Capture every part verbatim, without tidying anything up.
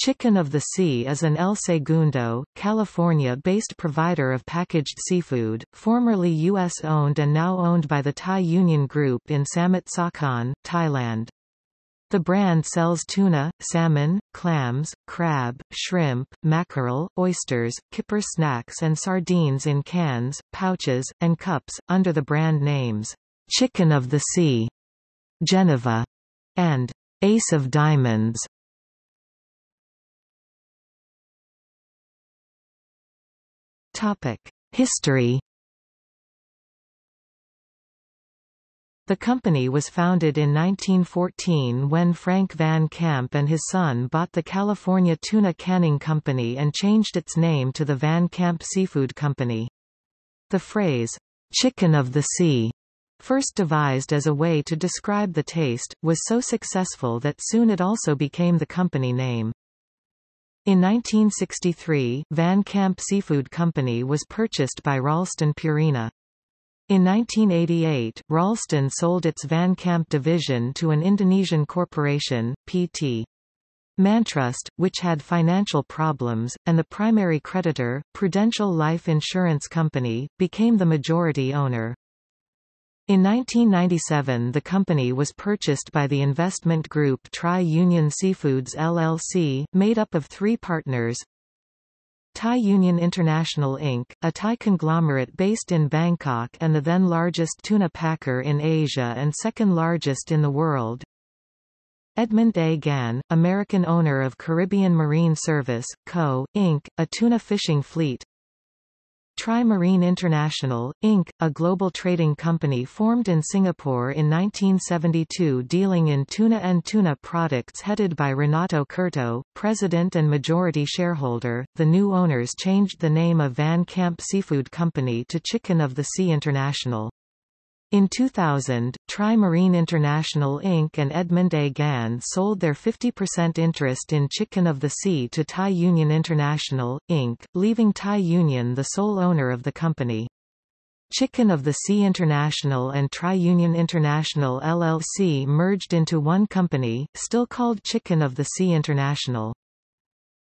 Chicken of the Sea is an El Segundo, California-based provider of packaged seafood, formerly U S-owned and now owned by the Thai Union Group in Samut Sakhon, Thailand. The brand sells tuna, salmon, clams, crab, shrimp, mackerel, oysters, kipper snacks and sardines in cans, pouches, and cups, under the brand names Chicken of the Sea, Genova, and Ace of Diamonds. History. The company was founded in nineteen fourteen when Frank Van Camp and his son bought the California Tuna Canning Company and changed its name to the Van Camp Seafood Company. The phrase, "Chicken of the Sea," first devised as a way to describe the taste, was so successful that soon it also became the company name. In nineteen sixty-three, Van Camp Seafood Company was purchased by Ralston Purina. In nineteen eighty-eight, Ralston sold its Van Camp division to an Indonesian corporation, P T Mantrust, which had financial problems, and the primary creditor, Prudential Life Insurance Company, became the majority owner. In nineteen ninety-seven, the company was purchased by the investment group Tri-Union Seafoods L L C, made up of three partners: Thai Union International Incorporated, a Thai conglomerate based in Bangkok and the then largest tuna packer in Asia and second largest in the world; Edmund A. Gann, American owner of Caribbean Marine Service, Corporation Incorporated, a tuna fishing fleet; Tri-Marine International, Incorporated, a global trading company formed in Singapore in nineteen seventy-two dealing in tuna and tuna products, headed by Renato Curto, president and majority shareholder. The new owners changed the name of Van Camp Seafood Company to Chicken of the Sea International. In two thousand, Tri-Marine International Incorporated and Edmund A. Gann sold their fifty percent interest in Chicken of the Sea to Thai Union International, Incorporated, leaving Thai Union the sole owner of the company. Chicken of the Sea International and Tri-Union International L L C merged into one company, still called Chicken of the Sea International.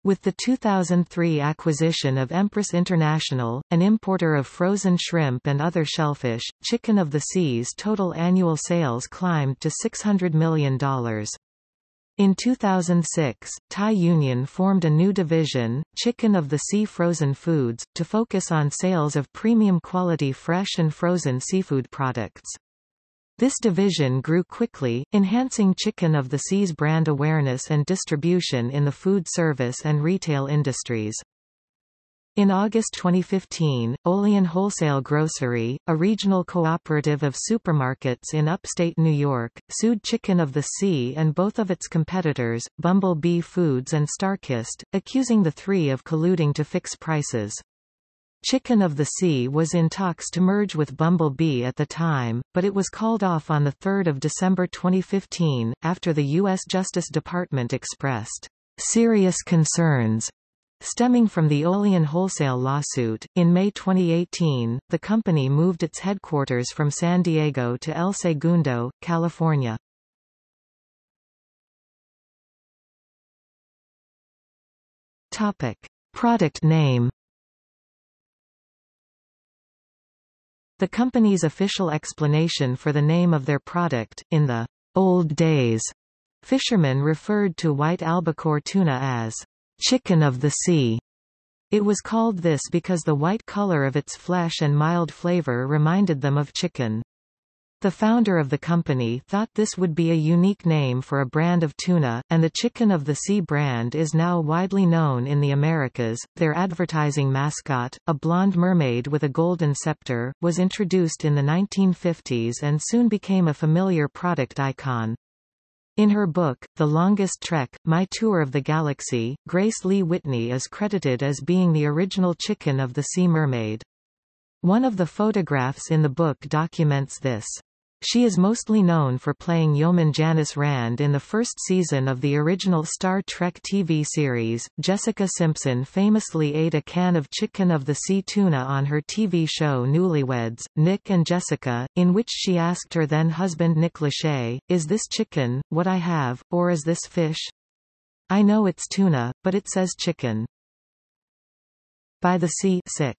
With the two thousand three acquisition of Empress International, an importer of frozen shrimp and other shellfish, Chicken of the Sea's total annual sales climbed to six hundred million dollars. In two thousand six, Thai Union formed a new division, Chicken of the Sea Frozen Foods, to focus on sales of premium quality fresh and frozen seafood products. This division grew quickly, enhancing Chicken of the Sea's brand awareness and distribution in the food service and retail industries. In August twenty fifteen, Olean Wholesale Grocery, a regional cooperative of supermarkets in upstate New York, sued Chicken of the Sea and both of its competitors, Bumble Bee Foods and StarKist, accusing the three of colluding to fix prices. Chicken of the Sea was in talks to merge with Bumble Bee at the time, but it was called off on the third of December twenty fifteen, after the U S Justice Department expressed serious concerns stemming from the Olean Wholesale lawsuit. In May twenty eighteen, the company moved its headquarters from San Diego to El Segundo, California. Topic: Product name. The company's official explanation for the name of their product: in the old days, fishermen referred to white albacore tuna as chicken of the sea. It was called this because the white color of its flesh and mild flavor reminded them of chicken. The founder of the company thought this would be a unique name for a brand of tuna, and the Chicken of the Sea brand is now widely known in the Americas. Their advertising mascot, a blonde mermaid with a golden scepter, was introduced in the nineteen fifties and soon became a familiar product icon. In her book, The Longest Trek: My Tour of the Galaxy, Grace Lee Whitney is credited as being the original Chicken of the Sea mermaid. One of the photographs in the book documents this. She is mostly known for playing Yeoman Janice Rand in the first season of the original Star Trek T V series. Jessica Simpson famously ate a can of Chicken of the Sea tuna on her T V show Newlyweds, Nick and Jessica, in which she asked her then-husband Nick Lachey, "Is this chicken, what I have, or is this fish?" I know it's tuna, but it says chicken. By the Sea sick.